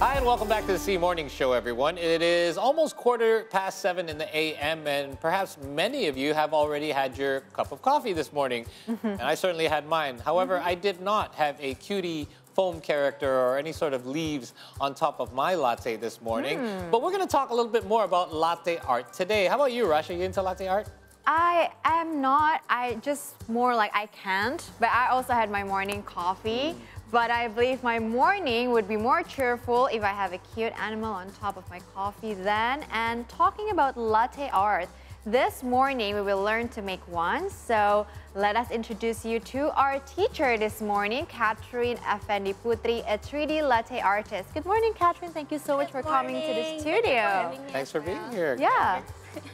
Hi, and welcome back to the C Morning Show, everyone. It is almost 7:15 in the a.m., and perhaps many of you have already had your cup of coffee this morning, and I certainly had mine. However, I did not have a cutie foam character or any sort of leaves on top of my latte this morning. But we're going to talk a little bit more about latte art today. How about you, Rash? Are you into latte art? I am not. I just more like I can't. But I also had my morning coffee. But I believe my morning would be more cheerful if I have a cute animal on top of my coffee then. And talking about latte art, this morning we will learn to make one. So let us introduce you to our teacher this morning, Chatrine Effendiputri, a 3D latte artist. Good morning, Chatrine. Thank you so much for coming to the studio. Thanks for being here. Yeah.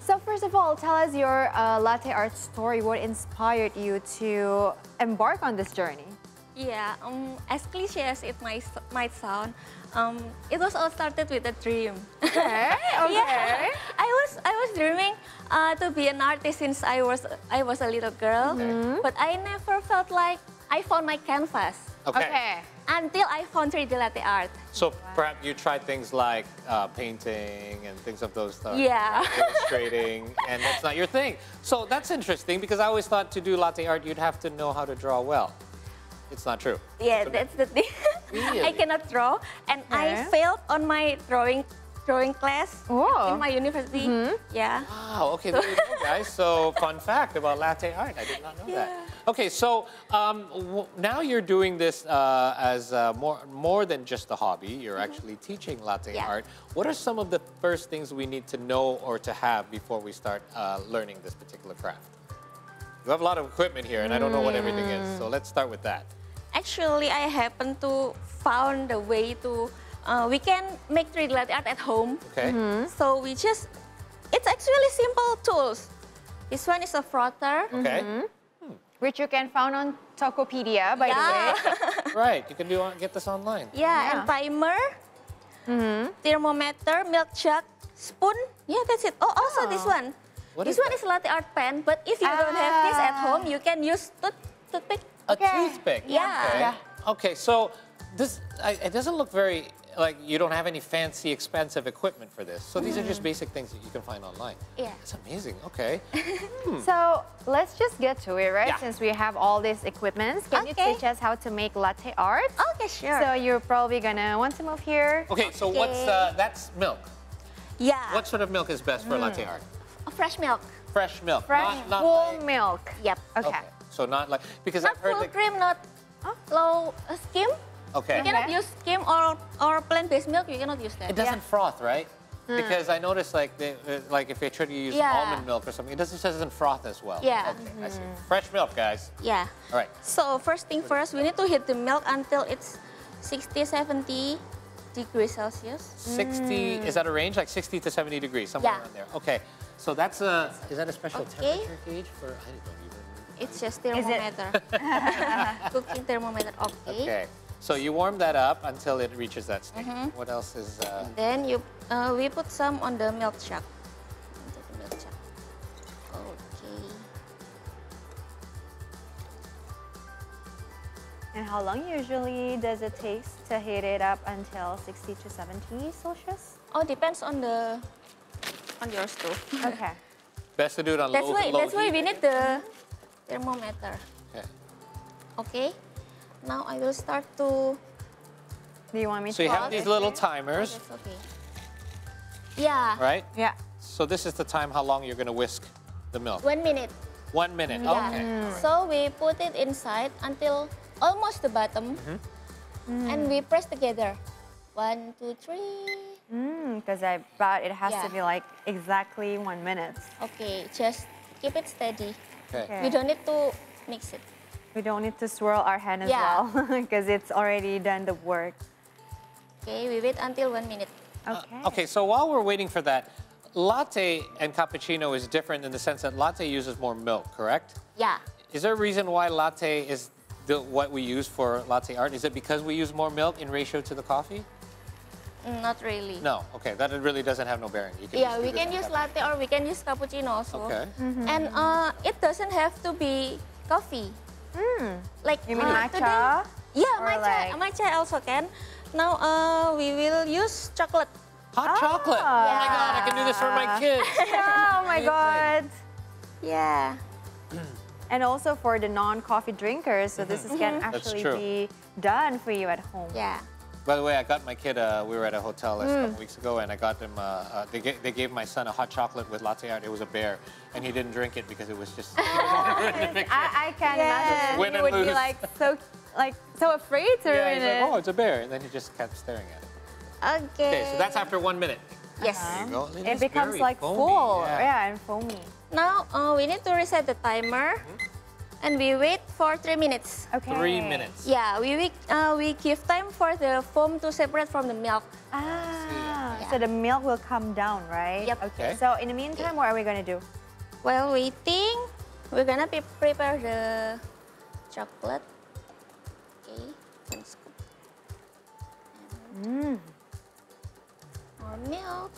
So first of all, tell us your latte art story. What inspired you to embark on this journey? Yeah, as cliche as it might sound, it was all started with a dream. Okay, okay. Yeah, I was dreaming to be an artist since I was a little girl, but I never felt like I found my canvas. Okay. Until I found 3D latte art. So perhaps you tried things like painting and things of those stuff. Yeah. Illustrating, and that's not your thing. So that's interesting because I always thought to do latte art you'd have to know how to draw well. It's not true. Yeah, that's the thing. Really? I cannot draw, and I failed on my drawing class in my university. Yeah. Wow. Okay, there you go, guys. So fun fact about latte art. I did not know that. Okay, so now you're doing this as more than just a hobby. You're actually teaching latte art. What are some of the first things we need to know or to have before we start learning this particular craft? You have a lot of equipment here, and I don't know what everything is. So let's start with that. Actually, I happened to found a way to we can make 3D latte art at home. Okay. So we just it's actually simple tools. This one is a frotter. Okay. Which you can find on Tokopedia, by the way. Right. You can get this online. Yeah, and timer, thermometer, milk jug, spoon. Yeah, that's it. Oh, also this one. This one is latte art pen, but if you don't have this at home, you can use toothpick. A toothpick? Yeah. Okay, so this it doesn't look very, like you don't have any fancy, expensive equipment for this. So these are just basic things that you can find online. Yeah. That's amazing, okay. So let's just get to it, right? Yeah. Since we have all these equipments, can you teach us how to make latte art? Okay, sure. So you're probably gonna want to move here. Okay, so what's, that's milk. Yeah. What sort of milk is best for latte art? Fresh milk. Fresh milk. Fresh whole milk. Yep. Okay. So not like because I've heard full cream, not low skim. Okay. You cannot use skim or plant-based milk. You cannot use that. It doesn't froth, right? Because I noticed like if they try to use almond milk or something, it doesn't froth as well. Yeah. Okay. I see. Fresh milk, guys. Yeah. All right. So first thing first, we need to heat the milk until it's 60-70 degrees Celsius. 60 is that a range? Like 60 to 70 degrees, somewhere around there. Okay. So that's a, is that a special temperature gauge for, I don't even... It's just thermometer. Cooking thermometer, okay. So you warm that up until it reaches that state. What else is... Then you, we put some on the milk jug. Okay. And how long usually does it take to heat it up until 60 to 70 Celsius? Oh, depends on the... on your stove. Okay. Best to do it on low heat. That's why we need the thermometer. Okay. Okay. Now I will start to... Do you want me to... So you have these little timers. Oh, that's okay. Yeah. Right? Yeah. So this is the time how long you're going to whisk the milk. 1 minute. 1 minute. Yeah. Okay. So we put it inside until almost the bottom. And we press together. 1, 2, 3... because I bet it has to be like exactly 1 minute. Okay, just keep it steady. Okay. We don't need to mix it. We don't need to swirl our hand as well because it's already done the work. Okay, we wait until 1 minute. Okay. Okay, so while we're waiting for that, latte and cappuccino is different in the sense that latte uses more milk, correct? Yeah. Is there a reason why latte is what we use for latte art? Is it because we use more milk in ratio to the coffee? Not really. No, okay, that really doesn't have no bearing. Yeah, we can use latte or we can use cappuccino also. Okay. And it doesn't have to be coffee. Like you mean matcha? Yeah, matcha also can. Now we will use chocolate. Hot chocolate? Yeah. Oh my God, I can do this for my kids. Oh my God. Yeah. And also for the non-coffee drinkers, so this is can actually be done for you at home. Yeah. By the way, I got my kid, we were at a hotel a couple weeks ago, and I got them, they gave my son a hot chocolate with latte art. It was a bear, and he didn't drink it because it was just... I can imagine. Win and lose. He would be like, so afraid to ruin it. Like, oh, it's a bear, and then he just kept staring at it. Okay. Okay, so that's after 1 minute. Yes. There you go. It becomes like foamy. Full, and foamy. Now, we need to reset the timer. And we wait for 3 minutes. Okay. 3 minutes. Yeah, we give time for the foam to separate from the milk. Ah, so the milk will come down, right? Yep. Okay. So in the meantime, what are we going to do? While waiting, we're going to prepare the chocolate. Okay, one scoop. More milk.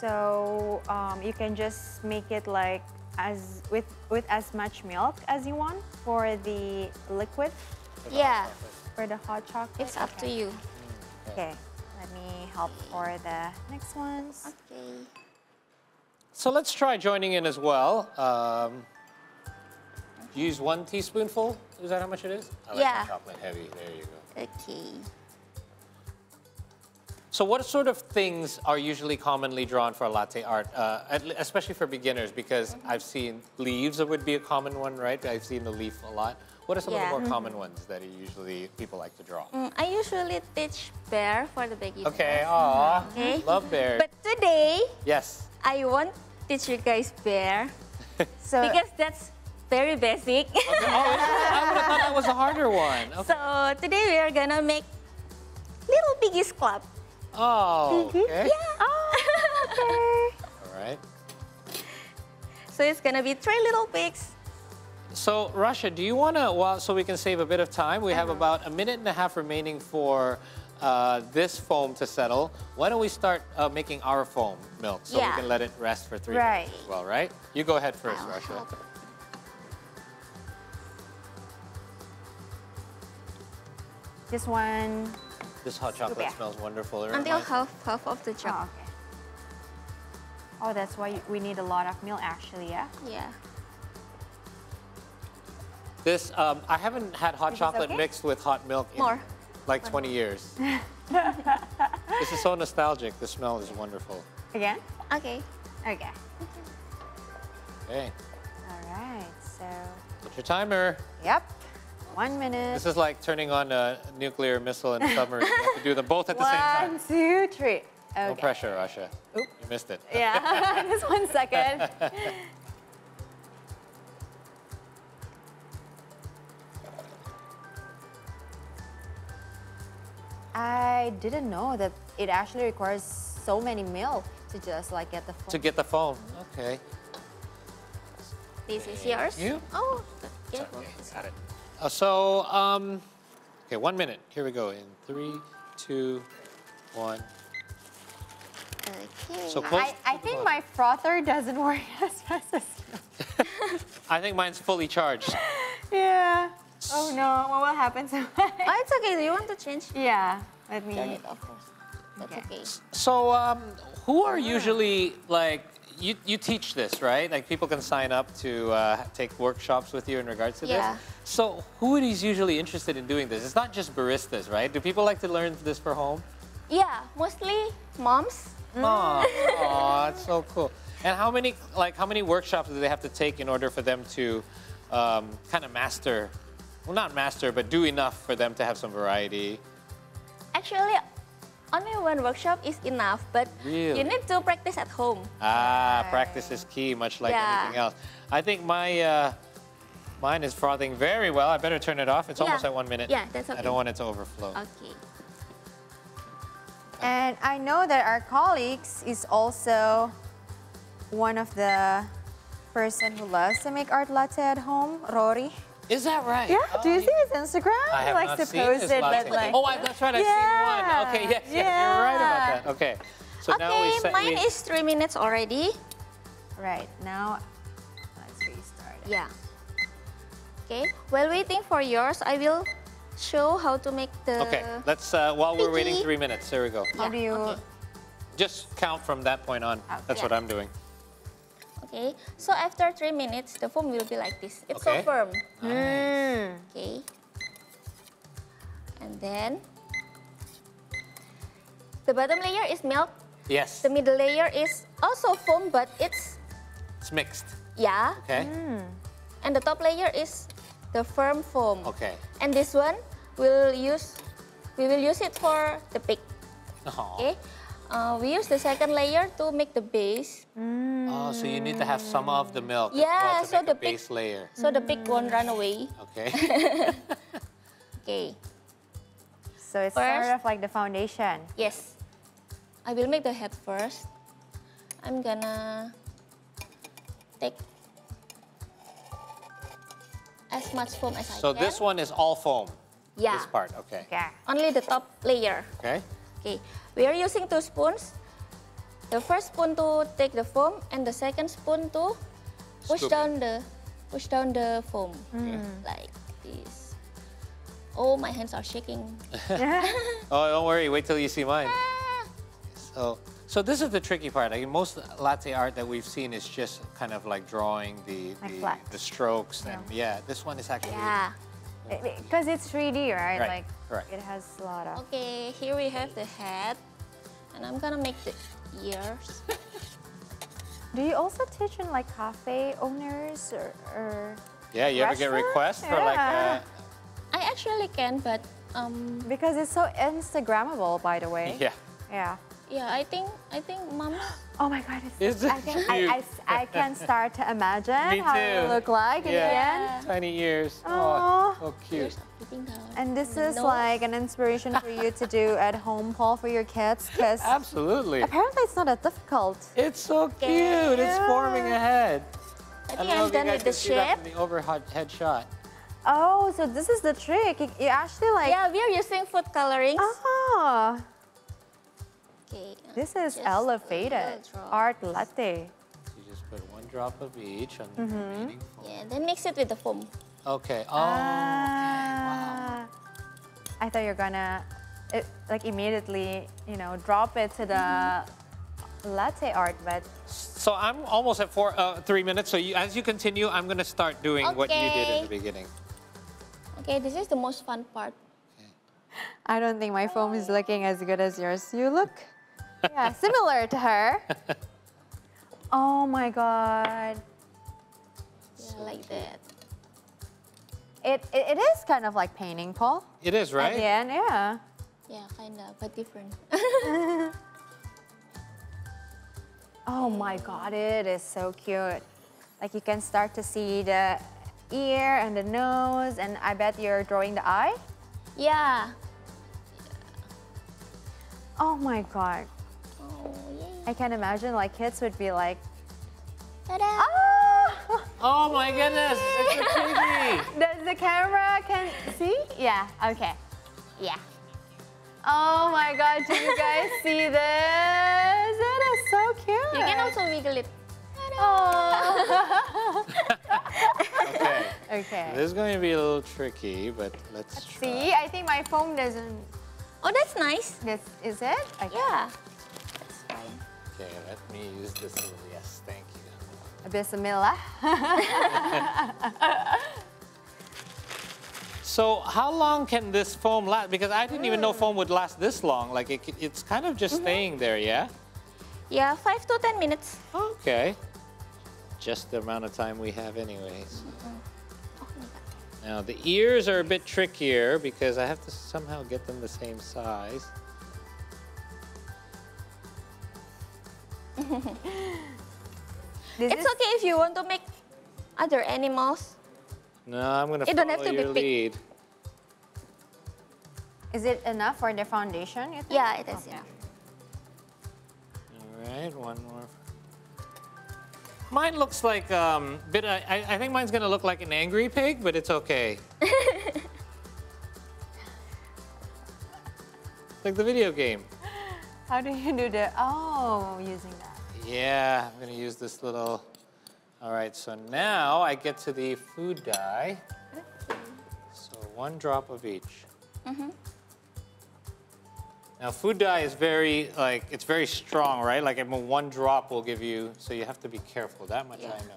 So you can just make it like with as much milk as you want for the liquid. Yeah. For the hot chocolate. It's up to you. Okay. Let me help for the next ones. Okay. So let's try joining in as well. Use 1 teaspoonful. Is that how much it is? I like the chocolate heavy. There you go. Okay. So what sort of things are usually commonly drawn for latte art, especially for beginners? Because I've seen leaves would be a common one, right? I've seen the leaf a lot. What are some of the more common ones that usually people like to draw? I usually teach bear for the beginners. Okay, aww, love bears. But today, I won't teach you guys bear, so because that's very basic. Okay. Oh, I would have thought that was a harder one. Okay. So today we are gonna make little piggies club. Oh, okay. Yeah. Oh, okay. All right. So it's going to be 3 little pigs. So, Rasha, do you want to, so we can save a bit of time, we have about 1.5 minutes remaining for this foam to settle. Why don't we start making our foam milk so we can let it rest for 3 minutes as well, right? You go ahead first, Rasha. This one. This hot chocolate smells wonderful. Until half of the chocolate. Oh, okay. Oh, that's why we need a lot of milk, actually, yeah? Yeah. This, I haven't had hot chocolate mixed with hot milk in like 20 years. This is so nostalgic. The smell is wonderful. Again? Okay. Okay. Okay. All right, so... Put your timer. Yep. 1 minute. This is like turning on a nuclear missile in a submarine. You have to do them both at the same time. 1, 2, 3. Okay. No pressure, Rasha. Oop. You missed it. Yeah, just 1 second. I didn't know that it actually requires so many milk to just like get the foam. To get the foam, okay. This is yours. You? Oh, yeah. Okay, got it. So, okay, 1 minute. Here we go. In 3, 2, 1. Okay. So close. I think my frother doesn't work as fast as yours. I think mine's fully charged. Yeah. Oh no. What will happen to mine? Oh, it's okay. Do you want to change? Yeah. Let me. Turn it off first. That's okay. So, who are usually like? You teach this, right? Like people can sign up to take workshops with you in regards to this. So who is usually interested in doing this? It's not just baristas, right? Do people like to learn this for home? Yeah, mostly moms. Mom. Oh, that's so cool. And how many workshops do they have to take in order for them to kind of master, well, not master, but do enough for them to have some variety? Actually, only 1 workshop is enough, but you need to practice at home. Ah, practice is key, much like anything else. I think my mine is frothing very well. I better turn it off. It's almost at 1 minute. Yeah, that's okay. I don't want it to overflow. Okay. And I know that our colleagues is also one of the person who loves to make art latte at home, Rory. Is that right? Yeah, do you see his Instagram? I have like, not seen his latte. Oh, that's right, I've seen one. Okay, yes, you're right about that. Okay, so now we set... mine is 3 minutes already. Right, now let's restart it. Yeah. Okay. While waiting for yours, I will show how to make the. Okay. Let's while we're waiting 3 minutes. There we go. How do you? Okay. Just count from that point on. Okay. That's what I'm doing. Okay. So after 3 minutes, the foam will be like this. It's so firm. Nice. Okay. And then the bottom layer is milk. Yes. The middle layer is also foam, but it's mixed. Yeah. Okay. And the top layer is the firm foam. Okay. And this one we will use it for the pig. Oh. Okay. We use the second layer to make the base. Oh, so you need to have some of the milk. Yeah, as well to make the base layer. So the pig won't run away. Okay. Okay. So it's sort of like the foundation. Yes. I will make the head first. I'm gonna take as much foam as I can. So this one is all foam? Yeah. This part, okay. Yeah. Only the top layer. Okay. Okay, we are using 2 spoons. The first spoon to take the foam, and the second spoon to push down the foam like this. Oh, my hands are shaking. Oh, don't worry. Wait till you see mine. So this is the tricky part. Like most latte art that we've seen is just kind of like drawing the strokes, and this one is actually. Yeah. Because it's 3D, right? Like it has a lot of. Okay, here we have the head, and I'm gonna make the ears. Do you also teach in like cafe owners or yeah, you ever get requests for like? I actually can, but because it's so Instagrammable, by the way. Yeah. Yeah. Yeah, I think moms. Oh my God, it's I can start to imagine how it look like in the end. Tiny ears. Oh, so cute. And this is like an inspiration for you to do at home, Paul, for your kids, because absolutely. Apparently, it's not that difficult. It's so cute. Yeah. It's forming a head. I think I'm done with the shape. That in the overhead shot. Oh, so this is the trick. You actually like. Yeah, we are using food colorings. Oh. Okay, this is elevated art latte. You just put 1 drop of each on the remaining foam. Yeah, then mix it with the foam. Okay. Oh. Wow. I thought you're gonna, like immediately, you know, drop it to the latte art, but. So I'm almost at 3 minutes. So you, as you continue, I'm gonna start doing what you did in the beginning. Okay, this is the most fun part. I don't think my foam is looking as good as yours. You look. Yeah, similar to her. Oh my God. Yeah, like that. It is kind of like painting, Paul. It is, right? At the end, yeah. Yeah, kind of, but different. Oh my God, it is so cute. Like you can start to see the ear and the nose, and I bet you're drawing the eye. Yeah. Oh my God. Oh, yeah. I can imagine like kids would be like, ta-da! Oh! Oh my goodness, it's a TV. Does the camera can see? Yeah, okay. Yeah. Oh my God, do you guys see this? That is so cute. You can also wiggle it. Oh. Okay. Okay. This is going to be a little tricky, but let's try. See, I think my foam doesn't. Oh, that's nice. This is it? Okay. Yeah. That's fine. Okay, let me use this little. Yes, thank you. Bismillah. So, how long can this foam last? Because I didn't even know foam would last this long. Like it's kind of just staying there, yeah. Yeah, 5 to 10 minutes. Okay. Just the amount of time we have anyways. Oh my God. Now the ears are a bit trickier because I have to somehow get them the same size. Okay if you want to make other animals. No, I'm going to follow your lead. Is it enough for the foundation, you think? Yeah, it is enough. All right, one more. Mine looks like I think mine's gonna look like an angry pig, but it's okay. Like the video game. How do you do that? Oh, using that. Yeah, I'm gonna use this little. All right, so now I get to the food dye. Okay. So 1 drop of each. Mm-hmm. Now food dye is it's very strong, right? Like I mean, 1 drop will give you, so you have to be careful. That much I know. All right.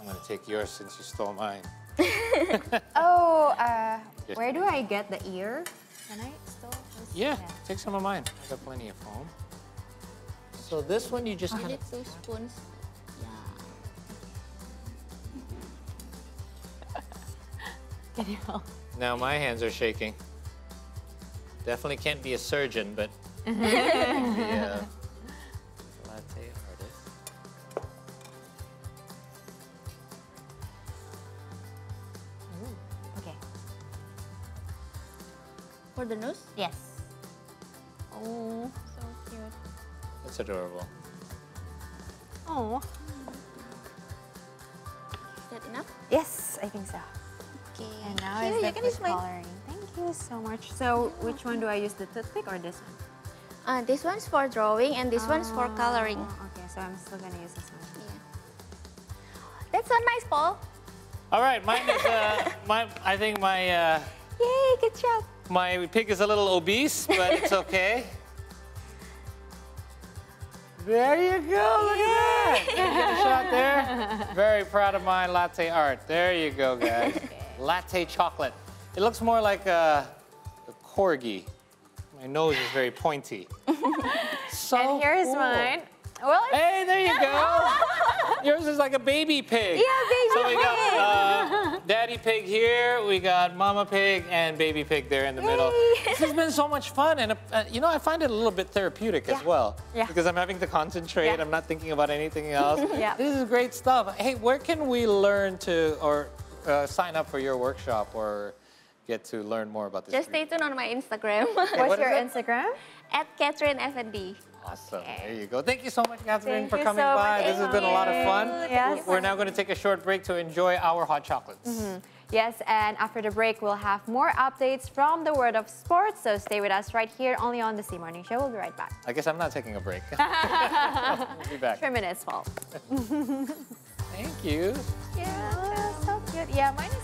I'm gonna take yours since you stole mine. Where do I get the ear? Can I still? Yeah, take some of mine. I got plenty of foam. So this one you just kind of. 2 spoons. Yeah. Can you help? Now my hands are shaking. Definitely can't be a surgeon, but I can be a latte artist. Ooh. Okay. For the nose? Yes. Oh, so cute. That's adorable. Oh. Is that enough? Yes, I think so. Okay. And now it's the food coloring. Thank you so much. So, which one do I use, the toothpick or this one? This one's for drawing and this one's for coloring. Okay, so I'm still gonna use this one. Yeah. That's so nice, Paul. All right, mine is, I think my... Yay, good job. My pig is a little obese, but it's okay. There you go, look at that. Did you get a shot there? Very proud of my latte art. There you go, guys. Okay. Latte chocolate. It looks more like a corgi. My nose is very pointy. So and here's mine. Well, hey, there you go. Yours is like a baby pig. Yeah, baby pig. So we got daddy pig here, we got mama pig, and baby pig there in the middle. This has been so much fun, and you know, I find it a little bit therapeutic as well. Yeah. Because I'm having to concentrate, I'm not thinking about anything else. This is great stuff. Hey, where can we learn to, or sign up for your workshop, or get to learn more about this? Just stay tuned on my Instagram. What's your Instagram? @ChatrineFND. Awesome. Okay. There you go. Thank you so much, Chatrine, for coming by. This has been a lot of fun. Yes. We're now going to take a short break to enjoy our hot chocolates. Yes, and after the break, we'll have more updates from the world of sports. So stay with us right here, only on the C Morning Show. We'll be right back. I guess I'm not taking a break. We'll be back. 3 minutes, Paul. Thank you. Yeah, so cute. Yeah, mine